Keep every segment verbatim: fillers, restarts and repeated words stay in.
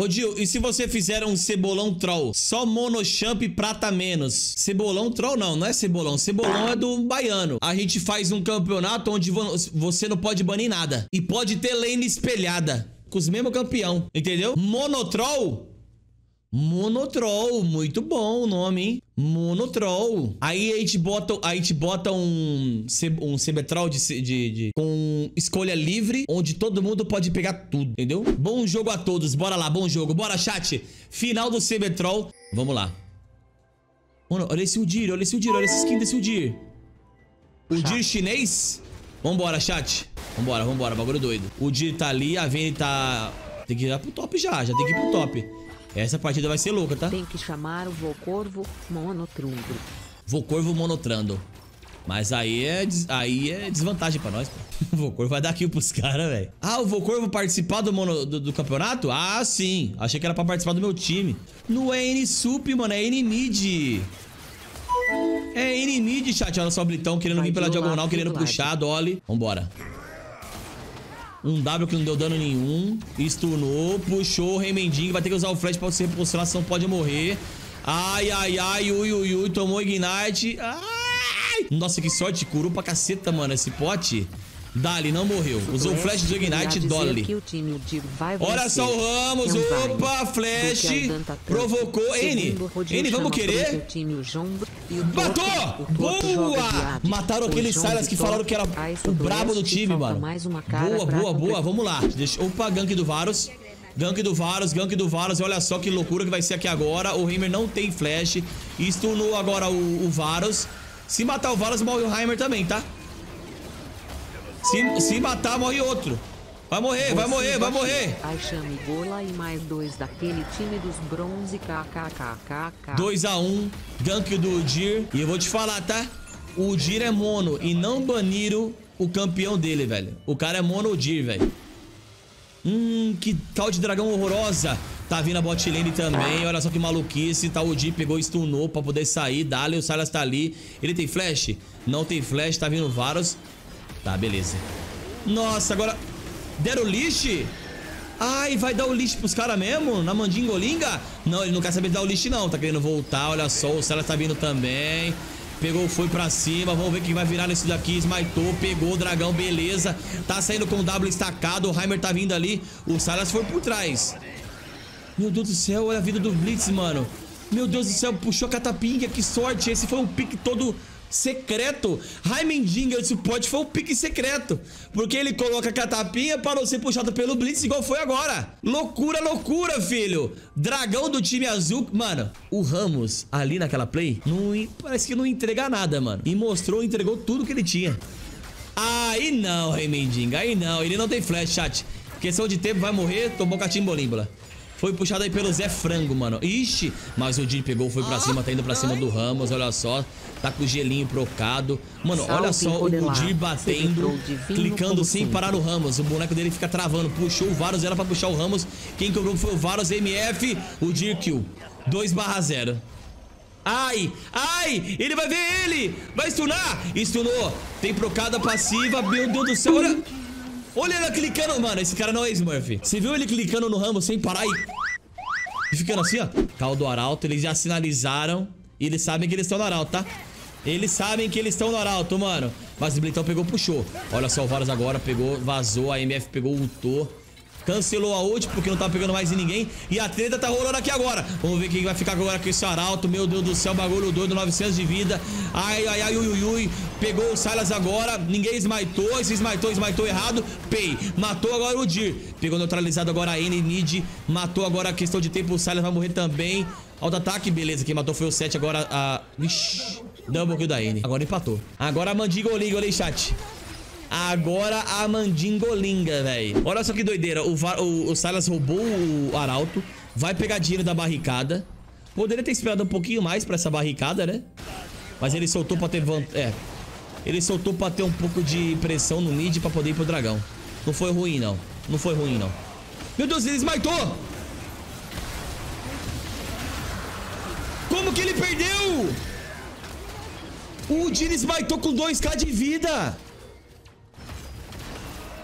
Rodil, e se você fizer um cebolão troll? Só monochamp prata menos. Cebolão troll não, não é cebolão. Cebolão é do baiano. A gente faz um campeonato onde você não pode banir nada. E pode ter lane espelhada. Com os mesmos campeão, entendeu? Monotroll? Monotroll, muito bom o nome, hein? Monotroll. Aí a gente bota, a gente bota um, um CBTroll de, de, de, com escolha livre, onde todo mundo pode pegar tudo, entendeu? Bom jogo a todos, bora lá, bom jogo, bora chat. Final do CBTroll, vamos lá. Mano, olha esse Udyr, olha esse Udyr, olha essa skin desse Udyr. Udyr chinês? Vambora, chat. Vambora, vambora, bagulho doido. O Udyr tá ali, a Vayne tá... Tem que ir pro top já, já tem que ir pro top. Essa partida vai ser louca, tá? Tem que chamar o Vô Corvo monotrando. Vô Corvo monotrando. Mas aí é, des... aí é desvantagem pra nós, pô. O Vô Corvo vai dar kill pros caras, velho. Ah, o Vô Corvo participar do, mono... do, do campeonato? Ah, sim. Achei que era pra participar do meu time. Não é N-Sup, mano, é N-Mid. É N-Mid, chat. Olha só o Blitão querendo vai vir pela diagonal, querendo puxar, Dolly. Vambora. Um W que não deu dano nenhum. Stunou, puxou o Remendinho. Vai ter que usar o flash pra se reposicionar, senão pode morrer. Ai, ai, ai, ui, ui, ui. Tomou Ignite. Ai. Nossa, que sorte. Curou pra caceta, mano, esse pote. Dali, não morreu. Usou o flash do Ignite, Dolly. Olha só o Ramos. Opa, flash. Provocou. N. N, vamos querer. Matou! Boa! Mataram aquele Silas que falaram que era o brabo do time, mano. Boa, boa, boa. Vamos lá. Opa, gank do Varus. Gank do Varus, gank do Varus. Olha só que loucura que vai ser aqui agora. O Heimer não tem flash. Stunou agora o, o Varus. Se matar o Varus, morre o Heimer também, tá? Se, se matar, morre outro. Vai morrer, você vai morrer, vai morrer. Aí chame gola e mais dois daquele time dos bronze, kkkk. dois a um, gank do Udyr. E eu vou te falar, tá? O Udyr é mono e não baniram o campeão dele, velho. O cara é mono Udyr, velho. Hum, que tal de dragão horrorosa. Tá vindo a bot lane também. Olha só que maluquice. Tá, o Udyr pegou, stunou pra poder sair. Dali, o Silas tá ali. Ele tem flash? Não tem flash, tá vindo Varus. Tá, beleza. Nossa, agora... Deram o lixo? Ai, vai dar o lixo pros caras mesmo? Na mandingolinga? Não, ele não quer saber de dar o lixo, não. Tá querendo voltar, olha só. O Silas tá vindo também. Pegou, foi pra cima. Vamos ver quem vai virar nisso daqui. Smitou, pegou o dragão, beleza. Tá saindo com o W estacado. O Heimer tá vindo ali. O Silas foi por trás. Meu Deus do céu, olha a vida do Blitz, mano. Meu Deus do céu, puxou a catapinga. Que sorte. Esse foi um pique todo... secreto. Remendinger, esse suporte foi um pique secreto, porque ele coloca a catapinha para não ser puxado pelo Blitz, igual foi agora. Loucura, loucura, filho. Dragão do time azul. Mano, o Rammus ali naquela play não, parece que não entrega nada, mano. E mostrou, entregou tudo que ele tinha. Aí não, Remendinger. Aí não, ele não tem flash, chat. Questão de tempo, vai morrer. Tomou com a Timbolímbola. Foi puxado aí pelo Zé Frango, mano. Ixi, mas o Jhin pegou, foi pra cima, tá indo pra cima do Ramos, olha só. Tá com o gelinho brocado. Mano, olha só o Jhin batendo, clicando sem parar no Ramos. O boneco dele fica travando, puxou o Varus, era pra puxar o Ramos. Quem cobrou foi o Varus, M F, o Jhin kill. dois a zero. Ai, ai, ele vai ver ele, vai stunar. Stunou, tem brocada passiva, meu Deus do céu, olha... Olha ele clicando, mano, esse cara não é Smurf. Você viu ele clicando no Rammus sem parar e... e ficando assim, ó. Caldo Arauto, eles já sinalizaram. E eles sabem que eles estão no Arauto, tá? Eles sabem que eles estão no Arauto, mano. Mas o Blitão pegou, puxou. Olha só o Varus agora, pegou, vazou. A M F pegou, ultou. Cancelou a ult porque não tá pegando mais em ninguém. E a treta tá rolando aqui agora. Vamos ver quem vai ficar agora com esse Arauto. Meu Deus do céu, bagulho doido, novecentos de vida. Ai, ai, ai, ui, ui, ui. Pegou o Silas agora, ninguém smitou. Esse smitou, smitou errado. Pei, matou agora o Udyr. Pegou neutralizado agora a N, mid. Matou agora a questão de tempo, o Silas vai morrer também. Alto ataque, beleza, quem matou foi o sete. Agora a... Ixi, double kill da N. Agora empatou. Agora a mandingolinga, olha aí, chat. Agora a mandingolinga, velho. Olha só que doideira. O, o, o Silas roubou o Arauto. Vai pegar dinheiro da barricada. Poderia ter esperado um pouquinho mais pra essa barricada, né? Mas ele soltou pra ter vantagem. É. Ele soltou pra ter um pouco de pressão no mid pra poder ir pro dragão. Não foi ruim, não. Não foi ruim, não. Meu Deus, ele smitou! Como que ele perdeu? O Udyr smitou com dois mil de vida.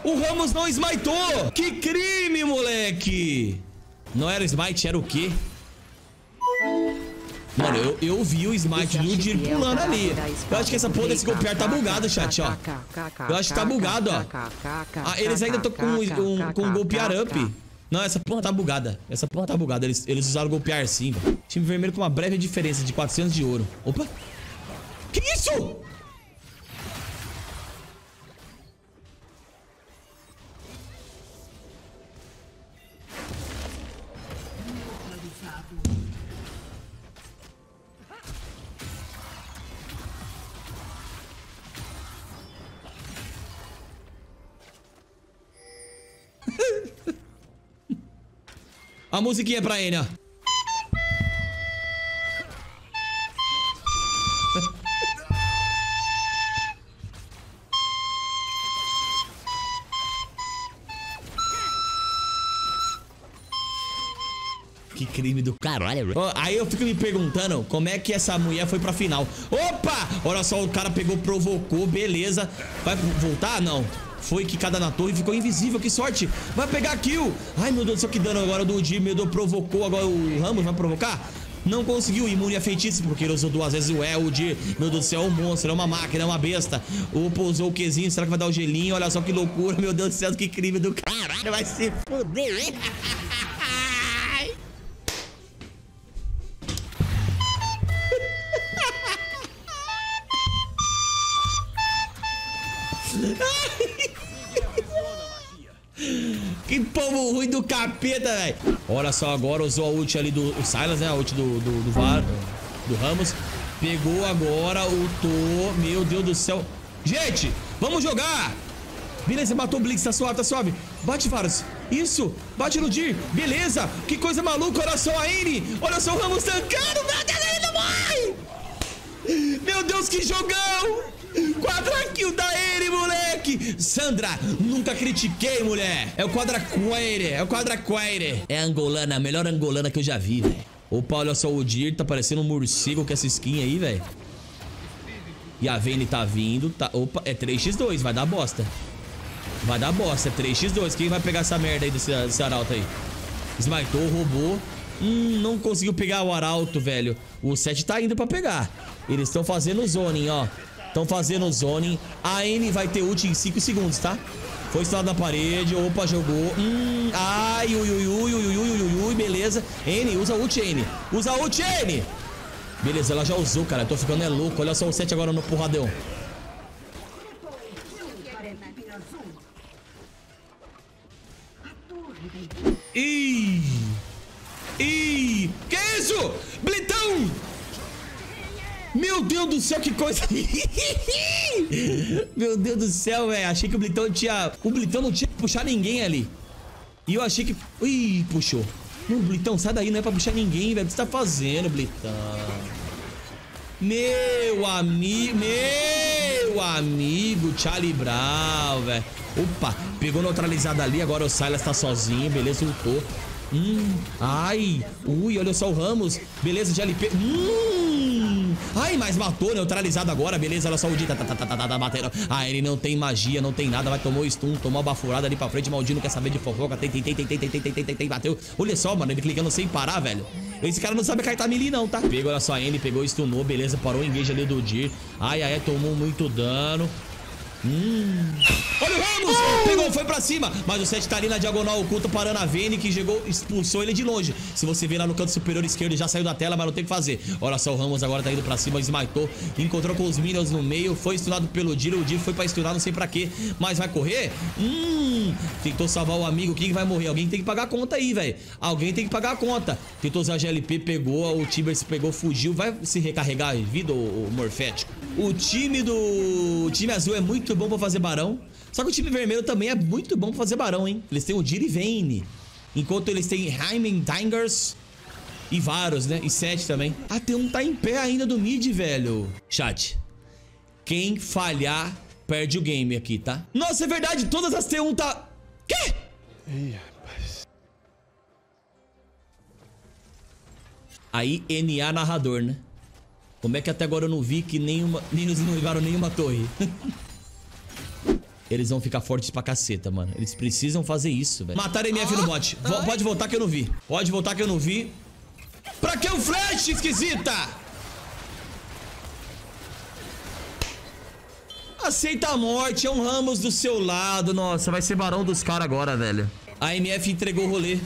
O Ramos não smitou. Que crime, moleque. Não era o Smite, era o quê? Mano, eu, eu vi o Smite do Udyr pulando ali. Eu acho que essa porra desse golpear tá bugada, chat, ó. Eu acho que tá bugado, ó. Ah, eles ainda estão com um, com um golpear up. Não, essa porra tá bugada. Essa porra tá bugada. Eles, eles usaram golpear sim. Time vermelho com uma breve diferença de quatrocentos de ouro. Opa! Que isso? A musiquinha pra ele, ó. Que crime do caralho, oh, aí eu fico me perguntando como é que essa mulher foi pra final. Opa! Olha só, o cara pegou, provocou, beleza. Vai voltar? Não. Foi quicada na torre, ficou invisível, que sorte. Vai pegar a kill. Ai, meu Deus do céu, que dano agora do Udyr. Meu Deus, provocou agora o Rammus, vai provocar? Não conseguiu, imune a feitiço, porque ele usou duas vezes o El, o Udyr. Meu Deus do céu, é um monstro, é uma máquina, é uma besta. O pousou o Qzinho, será que vai dar o gelinho? Olha só que loucura, meu Deus do céu, que crime do caralho. Vai se fuder, hein? Que povo ruim do capeta, velho. Olha só, agora usou a ult ali do Silas, né? A ult do, do, do, Var, do Rammus. Pegou agora o Tô. Meu Deus do céu. Gente, vamos jogar. Beleza, matou o Blix, tá suave, tá suave. Bate, Varus. Isso, bate no Deer. Beleza, que coisa maluca. Olha só a N. Olha só o Rammus tancando. Meu Deus, ele não morre. Meu Deus, que jogão. Quadra-kill da ele, moleque! Sandra, nunca critiquei, mulher! É o quadra-quire, é o quadra-quire! É a angolana, a melhor angolana que eu já vi, velho. Opa, olha só o Udyr, tá parecendo um morcego com essa skin aí, velho. E a Vayne tá vindo, tá... Opa, é três por dois, vai dar bosta. Vai dar bosta, é três por dois. Quem vai pegar essa merda aí desse, desse Arauto aí? Smitou, roubou. Hum, não conseguiu pegar o Arauto, velho. O sete tá indo pra pegar. Eles estão fazendo zoning, ó. Estão fazendo zoning. A N vai ter ult em cinco segundos, tá? Foi instalado na parede. Opa, jogou. Hum. Ai, ui, ui, ui, ui, ui, ui, ui. Beleza. N, usa ult, N. Usa ult, N. Beleza, ela já usou, cara. Eu tô ficando é louco. Olha só o sete agora no porradão. Ih. Ih. Que isso? Blitão! Meu Deus do céu, que coisa. Meu Deus do céu, velho. Achei que o Blitão tinha... O Blitão não tinha que puxar ninguém ali. E eu achei que... Ih, puxou. Não, Blitão, sai daí. Não é pra puxar ninguém, velho. O que você tá fazendo, Blitão? Meu amigo... Meu amigo Charlie Brown, velho. Opa, pegou neutralizado ali. Agora o Silas tá sozinho. Beleza, lutou. Hum, ai. Ui, olha só o Rammus. Beleza, de L P. Hum... Ai, mas matou, neutralizado agora, beleza, olha só o Udyr, tá, tá, tá, tá, tá, tá, batendo. Ah, ele não tem magia, não tem nada, vai tomou stun, tomou a bafurada ali pra frente, Maldinho não quer saber de fofoca, tem, tem, tem, tem, tem, tem, tem, tem, tem, tem, tem, bateu. Olha só, mano, ele clicando sem parar, velho. Esse cara não sabe cair tá melee não, tá? Pegou, olha só a N, pegou, stunou, beleza, parou o engage ali do Udyr. Ai, ai, tomou muito dano. Hum. Olha o Rammus, oh! Pegou, foi pra cima. Mas o sete tá ali na diagonal oculta, parando a Vayne, que chegou, expulsou ele de longe. Se você ver lá no canto superior esquerdo, ele já saiu da tela, mas não tem o que fazer. Olha só, o Rammus agora tá indo pra cima, smitou, encontrou com os minions no meio. Foi stunado pelo Udyr, o Udyr foi pra stunar, não sei pra quê, mas vai correr? Hum, tentou salvar o amigo, quem vai morrer? Alguém tem que pagar a conta aí, velho. Alguém tem que pagar a conta. Tentou usar a G L P, pegou, o Timber se pegou, fugiu. Vai se recarregar em vida, o Morfético. O time do... O time azul é muito bom pra fazer barão. Só que o time vermelho também é muito bom pra fazer barão, hein? Eles têm o Udyr e Vayne. Enquanto eles têm Remendinger e Varus, né? E sete também. Ah, tem um tá em pé ainda do mid, velho. Chat. Quem falhar, perde o game aqui, tá? Nossa, é verdade. Todas as T um tá... Quê? Ih, rapaz. Aí, N A narrador, né? Como é que até agora eu não vi que nenhuma... nem nos inovaram nenhuma torre? eles vão ficar fortes pra caceta, mano. Eles precisam fazer isso, velho. Mataram M F no bot. Vo- pode voltar que eu não vi. Pode voltar que eu não vi. Pra que o flash, esquisita? Aceita a morte, é um Rammus do seu lado. Nossa, vai ser barão dos caras agora, velho. A M F entregou o rolê.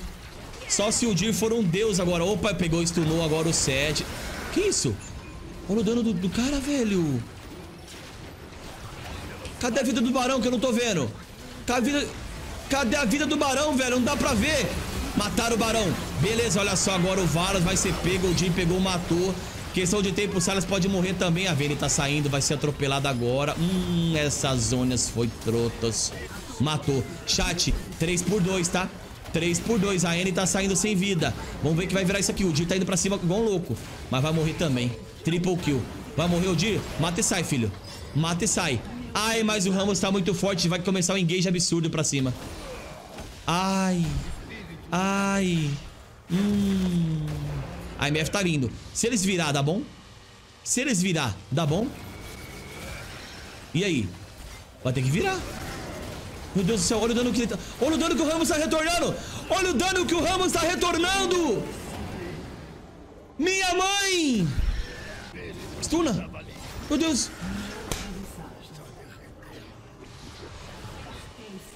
Só se o Deer for um deus agora. Opa, pegou, stunou agora o set. Que isso? Olha o dano do, do cara, velho. Cadê a vida do barão que eu não tô vendo? Cadê a vida, Cadê a vida do barão, velho? Não dá pra ver. Mataram o barão. Beleza, olha só, agora o Varus vai ser pego. O Jhin pegou, matou. Questão de tempo, o Silas pode morrer também. A Vayne tá saindo, vai ser atropelada agora. Hum, essas zonas foi trotas. Matou. Chat, três por dois, tá? três por dois, a N tá saindo sem vida. Vamos ver que vai virar isso aqui. O Deer tá indo pra cima igual um louco, mas vai morrer também. Triple kill. Vai morrer o Deer? Mata e sai, filho. Mata e sai. Ai, mas o Rammus tá muito forte. Vai começar um engage absurdo pra cima. Ai. Ai. Hum. A M F tá lindo. Se eles virar, dá bom? Se eles virar, dá bom? E aí? Vai ter que virar. Meu Deus do céu, olha o dano que ele tá... Olha o dano que o Rammus tá retornando. Olha o dano que o Rammus tá retornando. Minha mãe. Stuna. Meu Deus.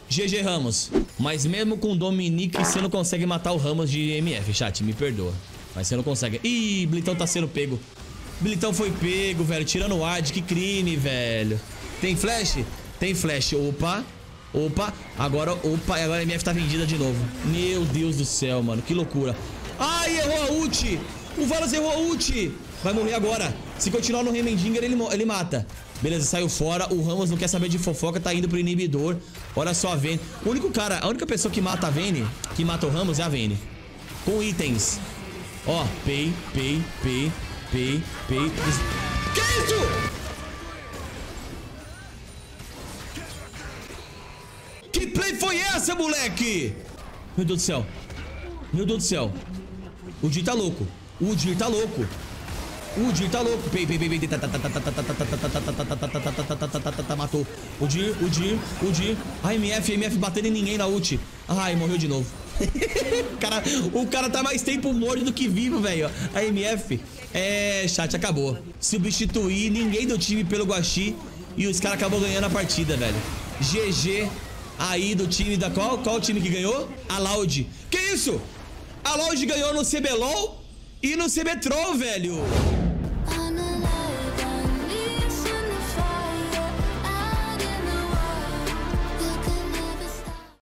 G G, Rammus. Mas mesmo com o Dominique, você não consegue matar o Rammus de M F, chat. Me perdoa. Mas você não consegue. Ih, Blitão tá sendo pego. Blitão foi pego, velho. Tirando o A D. Que crime, velho. Tem flash? Tem flash. Opa. Opa. Agora, opa. Agora a M F tá vendida de novo. Meu Deus do céu, mano. Que loucura. Ai, errou a ult. O Varus errou a ult. Vai morrer agora. Se continuar no Remendinger, ele, ele mata. Beleza, saiu fora. O Rammus não quer saber de fofoca. Tá indo pro inibidor. Olha só a Vayne. O único cara... A única pessoa que mata a Vayne... Que mata o Rammus é a Vayne. Com itens. Ó. Pay, pay, pay, pay, pay... Que isso? Que play foi essa, moleque? Meu Deus do céu. Meu Deus do céu. O Deer tá louco. O Deer tá louco. O Deer tá louco. Pei, pei, pei, pei. Matou. O Deer, o Deer, o Deer. A M F, a M F batendo em ninguém na ult. Ai, morreu de novo. Cara, o cara tá mais tempo morto do que vivo, velho. A M F. É, chat, acabou. Substituir ninguém do time pelo Guaxi. E os caras acabam ganhando a partida, velho. G G aí do time da qual? Qual o time que ganhou? A Loud. Que isso? A Loud ganhou no C B LOL e no CBTroll, velho.